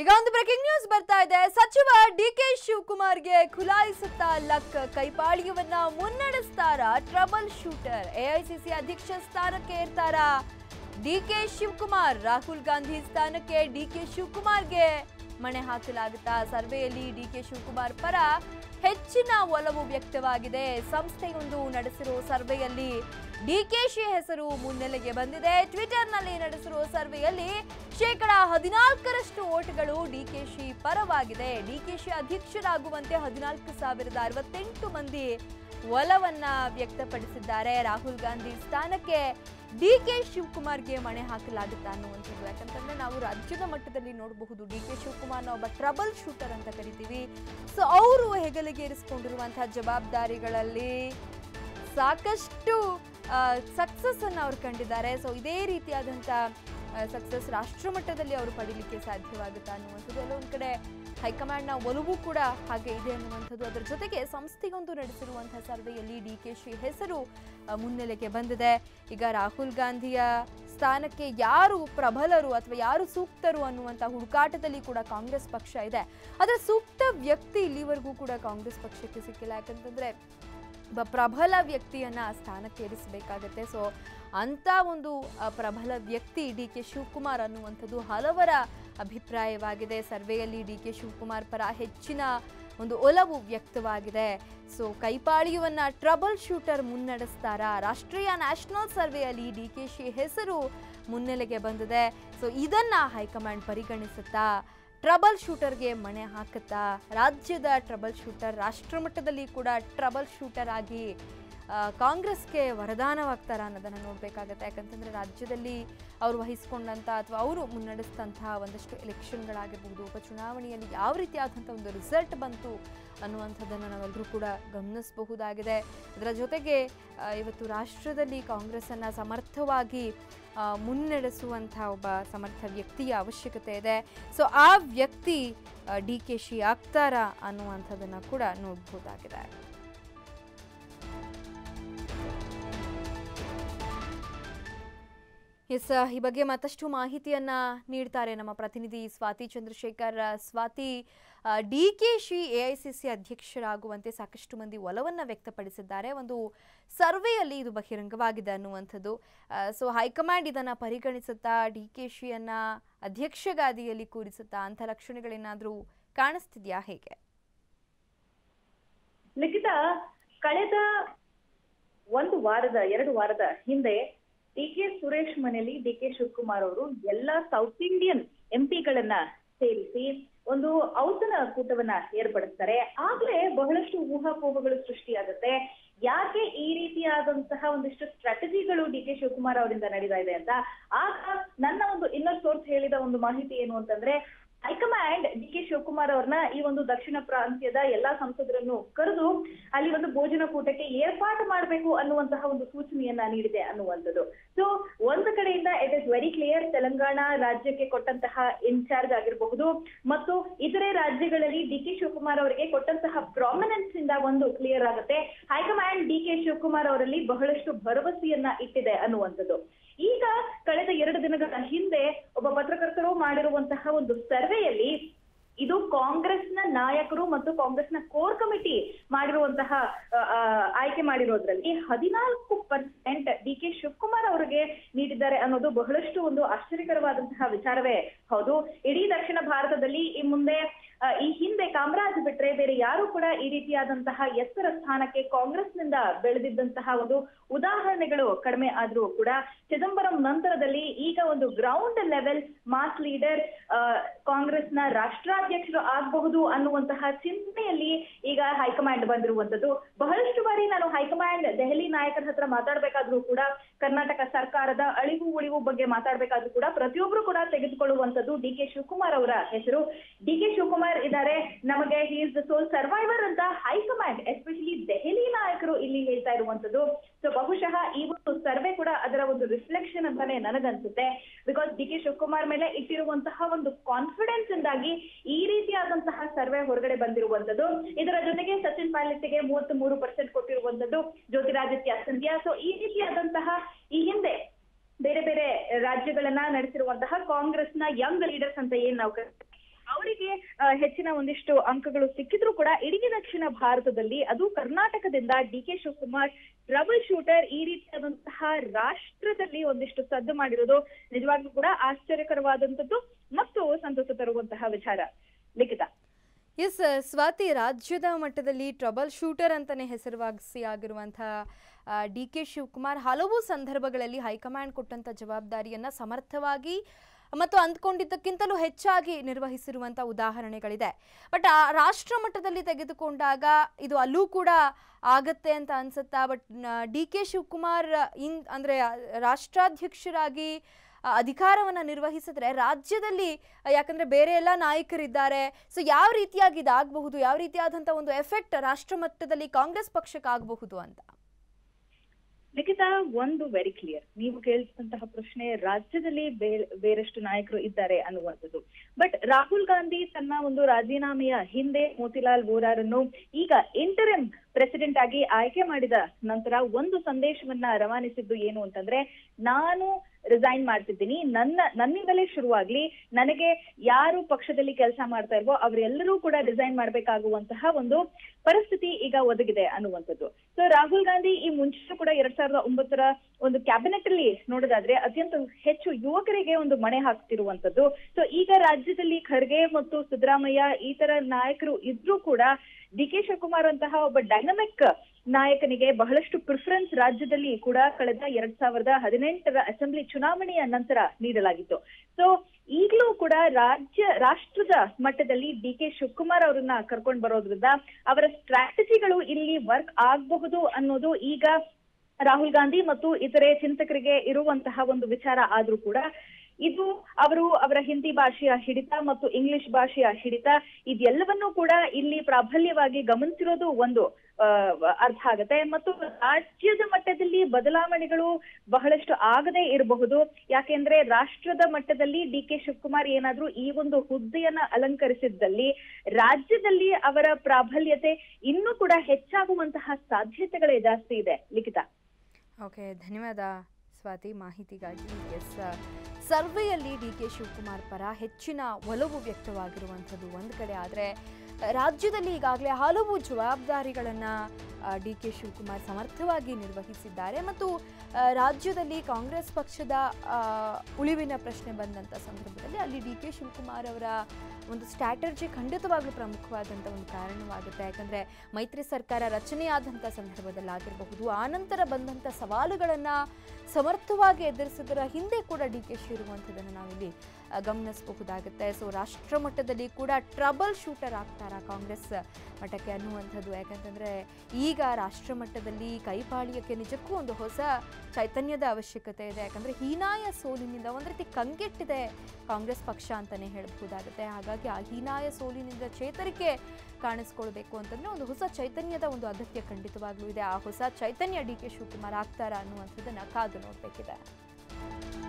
ಈಗ ಒಂದು breaking news ಬರ್ತಾ ಇದೆ. ಸಚಿವ ಡಿಕೆ ಶಿವಕುಮಾರ್ಗೆ ಖುಲಾಯಿಸುತ್ತಾ ಲಕ್, ಕೈಪಾಳಿಯವನ್ನ ಮುನ್ನಡೆಸ್ತಾರ ಟ್ರಬಲ್ ಶೂಟರ್, ಎಐಸಿಸಿ ಅಧ್ಯಕ್ಷ ಸ್ಥಾನಕ್ಕೆ ಇರ್ತಾರ ಡಿಕೆ ಶಿವಕುಮಾರ್, ರಾಹುಲ್ ಗಾಂಧಿ ಸ್ಥಾನಕ್ಕೆ ಡಿಕೆ ಶಿವಕುಮಾರ್ಗೆ ಮಣೆ ಹಾಕಲಾಗುತ್ತಾ? ಸರ್ವೆಯಲ್ಲಿ ಡಿಕೆ ಶಿವಕುಮಾರ್ ಪರ ಹೆಚ್ಚಿನ ಒಲವು ವ್ಯಕ್ತವಾಗಿದೆ. ಸಂಸ್ಥೆಯೊಂದು ನಡೆಸಿರೋ ಸರ್ವೆಯಲ್ಲಿ ಡಿಕೆಶಿ ಹೆಸರು ಮುನ್ನೆಲೆಗೆ ಬಂದಿದೆ. ಟ್ವಿಟರ್ನಲ್ಲಿ ನಡೆಸಿರೋ ಸರ್ವೆಯಲ್ಲಿ 14% ಓಟ್ಗಳು ಡಿಕೆಶಿ ಪರವಾಗಿದೆ. ಡಿಕೆಶಿ ಅಧ್ಯಕ್ಷರಾಗುವಂತೆ 14,068 ಮಂದಿ ಒಲವನ್ನ ವ್ಯಕ್ತಪಡಿಸಿದ್ದಾರೆ. ರಾಹುಲ್ ಗಾಂಧಿ ಸ್ಥಾನಕ್ಕೆ ಡಿಕೆ ಶಿವಕುಮಾರ್ಗೆ ಮಣೆ ಹಾಕಲಾಗುತ್ತಾ ಅನ್ನುವಂಥದ್ದು. ಯಾಕಂತಂದ್ರೆ ನಾವು ರಾಜ್ಯದ ಮಟ್ಟದಲ್ಲಿ ನೋಡಬಹುದು, ಡಿಕೆ ಶಿವಕುಮಾರ್ ಒಬ್ಬ ಟ್ರಬಲ್ ಶೂಟರ್ ಅಂತ ಕರಿತೀವಿ. ಸೊ ಅವರು ಹೆಗಲಿಗೆ ಇರಿಸಿಕೊಂಡಿರುವಂತಹ ಜವಾಬ್ದಾರಿಗಳಲ್ಲಿ ಸಾಕಷ್ಟು ಸಕ್ಸಸ್ ಅನ್ನು ಅವ್ರು ಕಂಡಿದ್ದಾರೆ. ಸೊ ಇದೇ ರೀತಿಯಾದಂಥ ಸಕ್ಸಸ್ ರಾಷ್ಟ್ರಮಟ್ಟದಲ್ಲಿ ಅವರು ಪಡೀಲಿಕ್ಕೆ ಸಾಧ್ಯವಾಗುತ್ತಾ ಅನ್ನುವಂಥದ್ದು. ಎಲ್ಲೊಂದು ಕಡೆ ಹೈಕಮಾಂಡ್ನ ಒಲವು ಕೂಡ ಹಾಗೆ ಇದೆ ಅನ್ನುವಂಥದ್ದು. ಅದರ ಜೊತೆಗೆ ಸಂಸ್ಥೆಗೊಂದು ನಡೆಸಿರುವಂಥ ಸರ್ವೆಯಲ್ಲಿ ಡಿಕೆಶಿ ಹೆಸರು ಮುನ್ನೆಲೆಗೆ ಬಂದಿದೆ. ಈಗ ರಾಹುಲ್ ಗಾಂಧಿಯ ಸ್ಥಾನಕ್ಕೆ ಯಾರು ಪ್ರಬಲರು ಅಥವಾ ಯಾರು ಸೂಕ್ತರು ಅನ್ನುವಂಥ ಹುಡುಕಾಟದಲ್ಲಿ ಕೂಡ ಕಾಂಗ್ರೆಸ್ ಪಕ್ಷ ಇದೆ. ಅದರ ಸೂಕ್ತ ವ್ಯಕ್ತಿ ಇಲ್ಲಿವರೆಗೂ ಕೂಡ ಕಾಂಗ್ರೆಸ್ ಪಕ್ಷಕ್ಕೆ ಸಿಕ್ಕಿಲ್ಲ. ಯಾಕಂತಂದರೆ ಒಬ್ಬ ಪ್ರಬಲ ವ್ಯಕ್ತಿಯನ್ನು ಆ ಸ್ಥಾನಕ್ಕೆ ಇರಿಸಬೇಕಾಗತ್ತೆ. ಸೊ ಅಂಥ ಒಂದು ಪ್ರಬಲ ವ್ಯಕ್ತಿ ಡಿ ಕೆ ಶಿವಕುಮಾರ್ ಅನ್ನುವಂಥದ್ದು ಹಲವರ ಅಭಿಪ್ರಾಯವಾಗಿದೆ. ಸರ್ವೆಯಲ್ಲಿ ಡಿ ಕೆ ಶಿವಕುಮಾರ್ ಪರ ಹೆಚ್ಚಿನ ಒಂದು ಒಲವು ವ್ಯಕ್ತವಾಗಿದೆ. ಸೊ ಕೈಪಾಳಿಯನ್ನ ಟ್ರಬಲ್ ಶೂಟರ್ ಮುನ್ನಡೆಸ್ತಾರ, ರಾಷ್ಟ್ರೀಯ ನ್ಯಾಷನಲ್ ಸರ್ವೆಯಲ್ಲಿ ಡಿ ಕೆ ಶಿ ಹೆಸರು ಮುನ್ನೆಲೆಗೆ ಬಂದಿದೆ. ಸೊ ಇದನ್ನು ಹೈಕಮಾಂಡ್ ಪರಿಗಣಿಸುತ್ತಾ ಟ್ರಬಲ್ ಶೂಟರ್ಗೆ ಮಣೆ ಹಾಕುತ್ತಾ? ರಾಜ್ಯದ ಟ್ರಬಲ್ ಶೂಟರ್, ರಾಷ್ಟ್ರಮಟ್ಟದಲ್ಲಿ ಕೂಡ ಟ್ರಬಲ್ ಶೂಟರ್ ಆಗಿ ಕಾಂಗ್ರೆಸ್ಗೆ ವರದಾನವಾಗ್ತಾರ ಅನ್ನೋದನ್ನು ನೋಡಬೇಕಾಗತ್ತೆ. ಯಾಕಂತಂದರೆ ರಾಜ್ಯದಲ್ಲಿ ಅವರು ವಹಿಸ್ಕೊಂಡಂಥ ಅಥವಾ ಅವರು ಮುನ್ನಡೆಸಿದಂತಹ ಒಂದಷ್ಟು ಎಲೆಕ್ಷನ್ಗಳಾಗಿರ್ಬೋದು, ಉಪಚುನಾವಣೆಯಲ್ಲಿ ಯಾವ ರೀತಿಯಾದಂಥ ಒಂದು ರಿಸಲ್ಟ್ ಬಂತು ಅನ್ನುವಂಥದ್ದನ್ನು ನಾವೆಲ್ಲರೂ ಕೂಡ ಗಮನಿಸಬಹುದಾಗಿದೆ. ಅದರ ಜೊತೆಗೆ ಇವತ್ತು ರಾಷ್ಟ್ರದಲ್ಲಿ ಕಾಂಗ್ರೆಸ್ಸನ್ನು ಸಮರ್ಥವಾಗಿ ಮುನ್ನಡೆಸುವಂಥ ಒಬ್ಬ ಸಮರ್ಥ ವ್ಯಕ್ತಿಯ ಅವಶ್ಯಕತೆ ಇದೆ. ಸೊ ಆ ವ್ಯಕ್ತಿ ಡಿ ಕೆ ಶಿ ಆಗ್ತಾರ ಅನ್ನುವಂಥದ್ದನ್ನು ಕೂಡ ನೋಡಬಹುದಾಗಿದೆ. ಎಸ್, ಈ ಬಗ್ಗೆ ಮತ್ತಷ್ಟು ಮಾಹಿತಿಯನ್ನು ನೀಡ್ತಾರೆ ನಮ್ಮ ಪ್ರತಿನಿಧಿ Swathi Chandrashekar. Swathi, D K Shi AICC ಅಧ್ಯಕ್ಷರಾಗುವಂತೆ ಸಾಕಷ್ಟು ಮಂದಿ ಒಲವನ್ನು ವ್ಯಕ್ತಪಡಿಸಿದ್ದಾರೆ. ಒಂದು ಸರ್ವೆಯಲ್ಲಿ ಇದು ಬಹಿರಂಗವಾಗಿದೆ ಅನ್ನುವಂಥದ್ದು. ಸೊ ಹೈಕಮಾಂಡ್ ಇದನ್ನು ಪರಿಗಣಿಸುತ್ತಾ ಡಿ ಕೆ ಶಿಯನ್ನು ಅಧ್ಯಕ್ಷಗಾದಿಯಲ್ಲಿ ಕೂರಿಸುತ್ತಾ? ಅಂಥ ಲಕ್ಷಣಗಳೇನಾದರೂ ಕಾಣಿಸ್ತಿದೆಯಾ? ಹೇಗೆ ಲಿಖಿತ, ಕಳೆದ ಎರಡು ವಾರದ ಹಿಂದೆ ಡಿಕೆ ಸುರೇಶ್ ಮನೆಯಲ್ಲಿ ಡಿಕೆ ಶಿವಕುಮಾರ್ ಅವರು ಎಲ್ಲಾ ಸೌತ್ ಇಂಡಿಯನ್ ಎಂಪಿಗಳನ್ನ ಸೇರಿಸಿ ಒಂದು ಔತಣ ಕೂಟವನ್ನ ಏರ್ಪಡಿಸ್ತಾರೆ. ಆಗ್ಲೇ ಬಹಳಷ್ಟು ಊಹಾಪೋಹಗಳು ಸೃಷ್ಟಿಯಾಗುತ್ತೆ. ಯಾಕೆ ಈ ರೀತಿಯಾದಂತಹ ಒಂದಿಷ್ಟು ಸ್ಟ್ರಾಟಜಿಗಳು ಡಿಕೆ ಶಿವಕುಮಾರ್ ಅವರಿಂದ ನಡೀತಾ ಇದೆ ಅಂತ. ಆಗ ನನ್ನ ಒಂದು ಇನ್ನೊಂದು ಸೋರ್ಸ್ ಹೇಳಿದ ಒಂದು ಮಾಹಿತಿ ಏನು ಅಂತಂದ್ರೆ, ಹೈಕಮಾಂಡ್ ಡಿಕೆ ಶಿವಕುಮಾರ್ ಅವ್ರನ್ನ ಈ ಒಂದು ದಕ್ಷಿಣ ಪ್ರಾಂತ್ಯದ ಎಲ್ಲಾ ಸಂಸದರನ್ನು ಕರೆದು ಅಲ್ಲಿ ಒಂದು ಭೋಜನ ಕೂಟಕ್ಕೆ ಏರ್ಪಾಡು ಮಾಡಬೇಕು ಅನ್ನುವಂತಹ ಒಂದು ಸೂಚನೆಯನ್ನ ನೀಡಿದೆ ಅನ್ನುವಂಥದ್ದು. ಸೊ ಒಂದು ಕಡೆಯಿಂದ it is very clear, Telangana ರಾಜ್ಯಕ್ಕೆ ಕೊಟ್ಟಂತಹ ಇನ್ಚಾರ್ಜ್ ಆಗಿರಬಹುದು ಮತ್ತು ಇತರೆ ರಾಜ್ಯಗಳಲ್ಲಿ ಡಿಕೆ ಶಿವಕುಮಾರ್ ಅವರಿಗೆ ಕೊಟ್ಟಂತಹ ಪ್ರಾಮಿನೆನ್ಸ್ ಇಂದ ಒಂದು ಕ್ಲಿಯರ್ ಆಗುತ್ತೆ, ಹೈಕಮಾಂಡ್ ಡಿಕೆ ಶಿವಕುಮಾರ್ ಅವರಲ್ಲಿ ಬಹಳಷ್ಟು ಭರವಸೆಯನ್ನ ಇಟ್ಟಿದೆ ಅನ್ನುವಂಥದ್ದು. ಈಗ ಕಳೆದ 2 ದಿನಗಳ ಹಿಂದೆ ಒಬ್ಬ ಪತ್ರಕರ್ತರು ಮಾಡಿರುವಂತಹ ಒಂದು ಸರ್ವೆಯಲ್ಲಿ, ಇದು ಕಾಂಗ್ರೆಸ್ನ ನಾಯಕರು ಮತ್ತು ಕಾಂಗ್ರೆಸ್ನ ಕೋರ್ ಕಮಿಟಿ ಮಾಡಿರುವಂತಹ ಆಯ್ಕೆ ಮಾಡಿರೋದ್ರಲ್ಲಿ 14% ಡಿಕೆ ಶಿವಕುಮಾರ್ ಅವರಿಗೆ ನೀಡಿದ್ದಾರೆ ಅನ್ನೋದು ಬಹಳಷ್ಟು ಒಂದು ಆಶ್ಚರ್ಯಕರವಾದಂತಹ ವಿಚಾರವೇ ಹೌದು. ಇಡೀ ದಕ್ಷಿಣ ಭಾರತದಲ್ಲಿ ಈ ಹಿಂದೆ ಕಾಮರಾಜ್ ಬಿಟ್ರೆ ಬೇರೆ ಯಾರು ಕೂಡ ಈ ರೀತಿಯಾದಂತಹ ಎತ್ತರ ಸ್ಥಾನಕ್ಕೆ ಕಾಂಗ್ರೆಸ್ನಿಂದ ಬೆಳೆದಿದ್ದಂತಹ ಒಂದು ಉದಾಹರಣೆಗಳು ಕಡಿಮೆ ಆದ್ರೂ ಕೂಡ, ಚಿದಂಬರಂ ನಂತರದಲ್ಲಿ ಈಗ ಒಂದು ಗ್ರೌಂಡ್ ಲೆವೆಲ್ ಮಾಸ್ ಲೀಡರ್ ಕಾಂಗ್ರೆಸ್ನ ರಾಷ್ಟ್ರಾಧ್ಯಕ್ಷರು ಆಗಬಹುದು ಅನ್ನುವಂತಹ ಚಿಂತನೆಯಲ್ಲಿ ಈಗ ಹೈಕಮಾಂಡ್ ಬಂದಿರುವಂತದ್ದು. ಬಹಳಷ್ಟು ಬಾರಿ ನಾನು ಹೈಕಮಾಂಡ್ ದೆಹಲಿ ನಾಯಕರ ಹತ್ರ ಮಾತಾಡ್ಬೇಕಾದ್ರೂ ಕೂಡ, ಕರ್ನಾಟಕ ಸರ್ಕಾರದ ಅಳಿವು ಉಳಿವು ಬಗ್ಗೆ ಮಾತಾಡ್ಬೇಕಾದ್ರೂ ಕೂಡ, ಪ್ರತಿಯೊಬ್ರು ಕೂಡ ತೆಗೆದುಕೊಳ್ಳುವಂತದ್ದು ಡಿಕೆ ಶಿವಕುಮಾರ್ ಅವರ ಹೆಸರು. ಡಿಕೆ ಶಿವಕುಮಾರ್ ಇದ್ದಾರೆ, ನಮಗೆ he is the sole survivor ಅಂತ ಹೈಕಮಾಂಡ್, ಎಸ್ಪೆಷಲಿ ದೆಹಲಿ ನಾಯಕರು ಇಲ್ಲಿ ಹೇಳ್ತಾ ಇರುವಂತದ್ದು. ಸೊ ಬಹುಶಃ ಈ ಒಂದು ಸರ್ವೆ ಕೂಡ ಅದರ ಒಂದು ರಿಫ್ಲೆಕ್ಷನ್ ಅಂತಾನೆ ನನಗನ್ಸುತ್ತೆ. ಬಿಕಾಸ್ ಡಿ ಕೆ ಶಿವಕುಮಾರ್ ಮೇಲೆ ಇಟ್ಟಿರುವಂತಹ ಒಂದು ಕಾನ್ಫಿಡೆನ್ಸ್ ಇಂದಾಗಿ ಈ ರೀತಿಯಾದಂತಹ ಸರ್ವೆ ಹೊರಗಡೆ ಬಂದಿರುವಂತದ್ದು. ಇದರ ಜೊತೆಗೆ ಸಚಿನ್ ಪೈಲಟ್ಗೆ 33% ಕೊಟ್ಟಿರುವಂತದ್ದು ಜ್ಯೋತಿರಾದಿತ್ಯ ಸಿಂಧಿಯಾ. ಸೊ ಈ ರೀತಿಯಾದಂತಹ ಈ ಹಿಂದೆ ಬೇರೆ ಬೇರೆ ರಾಜ್ಯಗಳನ್ನ ನಡೆಸಿರುವಂತಹ ಕಾಂಗ್ರೆಸ್ನ ಯಂಗ್ ಲೀಡರ್ಸ್ ಅಂತ ಏನ್ ನಾವು ಅವರಿಗೆ ಹೆಚ್ಚಿನ ಒಂದಿಷ್ಟು ಅಂಕಗಳು ಸಿಕ್ಕಿದ್ರು ಕೂಡ ಇಡೀ ದಕ್ಷಿಣ ಭಾರತದಲ್ಲಿ ಅದು ಕರ್ನಾಟಕದಿಂದ ಡಿಕೆ ಶಿವಕುಮಾರ್ ಟ್ರಬಲ್ ಶೂಟರ್ ಈ ರೀತಿಯಾದಂತಹ ರಾಷ್ಟ್ರದಲ್ಲಿ ಒಂದಿಷ್ಟು ಸದ್ದು ಮಾಡಿರೋದು ನಿಜವಾಗ್ಲೂ ಕೂಡ ಆಶ್ಚರ್ಯಕರವಾದಂಥದ್ದು ಮತ್ತು ಸಂತಸ ತರುವಂತಹ ವಿಚಾರ. ಲಿಖಿತ. ಎಸ್ ಸ್ವಾತಿ, ರಾಜ್ಯದ ಮಟ್ಟದಲ್ಲಿ ಟ್ರಬಲ್ ಶೂಟರ್ ಅಂತಲೇ ಹೆಸರುವಾಸಿ ಆಗಿರುವಂತಹ ಡಿ ಕೆ ಶಿವಕುಮಾರ್ ಹಲವು ಸಂದರ್ಭಗಳಲ್ಲಿ ಹೈಕಮಾಂಡ್ ಕೊಟ್ಟಂಥ ಜವಾಬ್ದಾರಿಯನ್ನು ಸಮರ್ಥವಾಗಿ ಮತ್ತು ಅಂದ್ಕೊಂಡಿದ್ದಕ್ಕಿಂತಲೂ ಹೆಚ್ಚಾಗಿ ನಿರ್ವಹಿಸಿರುವಂಥ ಉದಾಹರಣೆಗಳಿದೆ. ಬಟ್ ರಾಷ್ಟ್ರ ಮಟ್ಟದಲ್ಲಿ ತೆಗೆದುಕೊಂಡಾಗ ಇದು ಅಲ್ಲೂ ಕೂಡ ಆಗತ್ತೆ ಅಂತ ಅನಿಸುತ್ತಾ? ಬಟ್ ಡಿ ಕೆ ಶಿವಕುಮಾರ್ ಅಂದರೆ ರಾಷ್ಟ್ರಾಧ್ಯಕ್ಷರಾಗಿ ಅಧಿಕಾರವನ್ನು ನಿರ್ವಹಿಸಿದ್ರೆ ರಾಜ್ಯದಲ್ಲಿ, ಯಾಕಂದರೆ ಬೇರೆ ಎಲ್ಲ ನಾಯಕರಿದ್ದಾರೆ, ಸೊ ಯಾವ ರೀತಿಯಾಗಿ ಇದಾಗಬಹುದು, ಯಾವ ರೀತಿಯಾದಂಥ ಒಂದು ಎಫೆಕ್ಟ್ ರಾಷ್ಟ್ರ ಮಟ್ಟದಲ್ಲಿ ಕಾಂಗ್ರೆಸ್ ಪಕ್ಷಕ್ಕೆ ಆಗಬಹುದು ಅಂತ? ಲಿಖಿತ, ಒಂದು ವೆರಿ ಕ್ಲಿಯರ್, ನೀವು ಕೇಳಿದಂತಹ ಪ್ರಶ್ನೆ ರಾಜ್ಯದಲ್ಲಿ ಬೇರೆಷ್ಟು ನಾಯಕರು ಇದ್ದಾರೆ ಅನ್ನುವಂಥದ್ದು. ಬಟ್ ರಾಹುಲ್ ಗಾಂಧಿ ತನ್ನ ಒಂದು ರಾಜೀನಾಮೆಯ ಹಿಂದೆ ಮೋತಿಲಾಲ್ ವೋರಾರನ್ನು ಈಗ ಇಂಟರಿಮ್ ಪ್ರೆಸಿಡೆಂಟ್ ಆಗಿ ಆಯ್ಕೆ ಮಾಡಿದ ನಂತರ ಒಂದು ಸಂದೇಶವನ್ನ ರವಾನಿಸಿದ್ದು ಏನು ಅಂತಂದ್ರೆ, ನಾನು ರಿಸೈನ್ ಮಾಡ್ತಿದ್ದೀನಿ, ನನ್ನಿಂದಲೇ ಶುರುವಾಗ್ಲಿ, ನನಗೆ ಯಾರು ಪಕ್ಷದಲ್ಲಿ ಕೆಲಸ ಮಾಡ್ತಾ ಇಲ್ವೋ ಅವರೆಲ್ಲರೂ ಕೂಡ ರಿಸೈನ್ ಮಾಡ್ಬೇಕಾಗುವಂತಹ ಒಂದು ಪರಿಸ್ಥಿತಿ ಈಗ ಒದಗಿದೆ ಅನ್ನುವಂಥದ್ದು. ಸೊ ರಾಹುಲ್ ಗಾಂಧಿ ಈ ಮುಂಚೆ ಕೂಡ 2009 ಒಂದು ಕ್ಯಾಬಿನೆಟ್ ಅಲ್ಲಿ ನೋಡೋದಾದ್ರೆ ಅತ್ಯಂತ ಹೆಚ್ಚು ಯುವಕರಿಗೆ ಒಂದು ಮಣೆ ಹಾಕ್ತಿರುವಂತದ್ದು. ಸೊ ಈಗ ರಾಜ್ಯದಲ್ಲಿ ಖರ್ಗೆ ಮತ್ತು ಸಿದ್ದರಾಮಯ್ಯ ಈ ತರ ನಾಯಕರು ಇದ್ರೂ ಕೂಡ ಡಿ ಕೆ ಶಿವಕುಮಾರ್ ಅಂತಹ ಒಬ್ಬ ಡೈನಮಿಕ್ ನಾಯಕನಿಗೆ ಬಹಳಷ್ಟು ಪ್ರಿಫರೆನ್ಸ್ ರಾಜ್ಯದಲ್ಲಿ ಕೂಡ ಕಳೆದ 2018ರ ಅಸೆಂಬ್ಲಿ ಚುನಾವಣೆಯ ನಂತರ ನೀಡಲಾಗಿತ್ತು. ಸೊ ಈಗಲೂ ಕೂಡ ರಾಷ್ಟ್ರದ ಮಟ್ಟದಲ್ಲಿ ಡಿ ಕೆ ಶಿವಕುಮಾರ್ ಅವರನ್ನ ಕರ್ಕೊಂಡು ಬರೋದ್ರಿಂದ ಅವರ ಸ್ಟ್ರಾಟಜಿಗಳು ಇಲ್ಲಿ ವರ್ಕ್ ಆಗಬಹುದು ಅನ್ನೋದು ಈಗ ರಾಹುಲ್ ಗಾಂಧಿ ಮತ್ತು ಇತರೆ ಚಿಂತಕರಿಗೆ ಇರುವಂತಹ ಒಂದು ವಿಚಾರ. ಆದ್ರೂ ಕೂಡ ಇದು ಅವರ ಹಿಂದಿ ಭಾಷೆಯ ಹಿಡಿತ ಮತ್ತು ಇಂಗ್ಲಿಷ್ ಭಾಷೆಯ ಹಿಡಿತ ಇದೆಲ್ಲವನ್ನೂ ಕೂಡ ಇಲ್ಲಿ ಪ್ರಾಬಲ್ಯವಾಗಿ ಗಮನಿಸಿರೋದು ಒಂದು ಅರ್ಥ ಆಗುತ್ತೆ. ಮತ್ತು ರಾಜ್ಯದ ಮಟ್ಟದಲ್ಲಿ ಬದಲಾವಣೆಗಳು ಬಹಳಷ್ಟು ಆಗದೆ ಇರಬಹುದು, ಯಾಕೆಂದ್ರೆ ರಾಷ್ಟ್ರದ ಮಟ್ಟದಲ್ಲಿ ಡಿ ಕೆ ಶಿವಕುಮಾರ್ ಏನಾದ್ರೂ ಈ ಒಂದು ಹುದ್ದೆಯನ್ನ ಅಲಂಕರಿಸಿದ್ದಲ್ಲಿ ರಾಜ್ಯದಲ್ಲಿ ಅವರ ಪ್ರಾಬಲ್ಯತೆ ಇನ್ನೂ ಕೂಡ ಹೆಚ್ಚಾಗುವಂತಹ ಸಾಧ್ಯತೆಗಳೇ ಜಾಸ್ತಿ ಇದೆ. ಲಿಖಿತ. ಓಕೆ, ಧನ್ಯವಾದ ಸ್ವಾತಿ ಮಾಹಿತಿಗಾಗಿ. ಎಸ್, ಸರ್ವೆಯಲ್ಲಿ ಡಿ ಕೆ ಶಿವಕುಮಾರ್ ಪರ ಹೆಚ್ಚಿನ ಒಲವು ವ್ಯಕ್ತವಾಗಿರುವಂಥದ್ದು ಒಂದು ಕಡೆ, ಆದರೆ ರಾಜ್ಯದಲ್ಲಿ ಈಗಾಗಲೇ ಹಲವು ಜವಾಬ್ದಾರಿಗಳನ್ನು ಡಿ ಕೆ ಶಿವಕುಮಾರ್ ಸಮರ್ಥವಾಗಿ ನಿರ್ವಹಿಸಿದ್ದಾರೆ ಮತ್ತು ರಾಜ್ಯದಲ್ಲಿ ಕಾಂಗ್ರೆಸ್ ಪಕ್ಷದ ಉಳಿವಿನ ಪ್ರಶ್ನೆ ಬಂದಂಥ ಸಂದರ್ಭದಲ್ಲಿ ಅಲ್ಲಿ ಡಿ ಕೆ ಶಿವಕುಮಾರ್ ಅವರ ಒಂದು ಸ್ಟ್ರಾಟರ್ಜಿ ಖಂಡಿತವಾಗ್ಲೂ ಪ್ರಮುಖವಾದಂಥ ಒಂದು ಕಾರಣವಾಗುತ್ತೆ. ಯಾಕಂದರೆ ಮೈತ್ರಿ ಸರ್ಕಾರ ರಚನೆಯಾದಂಥ ಸಂದರ್ಭದಲ್ಲಾಗಿರಬಹುದು, ಆನಂತರ ಬಂದಂಥ ಸವಾಲುಗಳನ್ನು ಸಮರ್ಥವಾಗಿ ಎದುರಿಸಿದರ ಹಿಂದೆ ಕೂಡ ಡಿ ಕೆ ಶಿ ಇರುವಂಥದ್ದನ್ನು ನಾವಿಲ್ಲಿ ಗಮನಿಸಬಹುದಾಗುತ್ತೆ. ಸೊ ರಾಷ್ಟ್ರ ಮಟ್ಟದಲ್ಲಿ ಕೂಡ ಟ್ರಬಲ್ ಶೂಟರ್ ಆಗ್ತಾರಾ ಕಾಂಗ್ರೆಸ್ ಮಟ್ಟಕ್ಕೆ ಅನ್ನುವಂಥದ್ದು, ಯಾಕಂತಂದರೆ ಈಗ ರಾಷ್ಟ್ರ ಮಟ್ಟದಲ್ಲಿ ಕೈಪಾಳ್ಯಕ್ಕೆ ನಿಜಕ್ಕೂ ಒಂದು ಹೊಸ ಚೈತನ್ಯದ ಅವಶ್ಯಕತೆ ಇದೆ. ಯಾಕಂದರೆ ಹೀನಾಯ ಸೋಲಿನಿಂದ ಒಂದು ರೀತಿ ಕಂಗೆಟ್ಟಿದೆ ಕಾಂಗ್ರೆಸ್ ಪಕ್ಷ ಅಂತಲೇ ಹೇಳಬಹುದಾಗುತ್ತೆ. ಹಾಗಾಗಿ ಆ ಹೀನಾಯ ಸೋಲಿನಿಂದ ಚೇತರಿಕೆ ಕಾಣಿಸ್ಕೊಳ್ಬೇಕು ಅಂತಂದರೆ ಒಂದು ಹೊಸ ಚೈತನ್ಯದ ಒಂದು ಅಗತ್ಯ ಖಂಡಿತವಾಗ್ಲೂ ಇದೆ. ಆ ಹೊಸ ಚೈತನ್ಯ ಡಿ ಕೆ ಶಿವಕುಮಾರ್ ಆಗ್ತಾರಾ ಅನ್ನುವಂಥದ್ದನ್ನು ಕಾದು ನೋಡಬೇಕಿದೆ.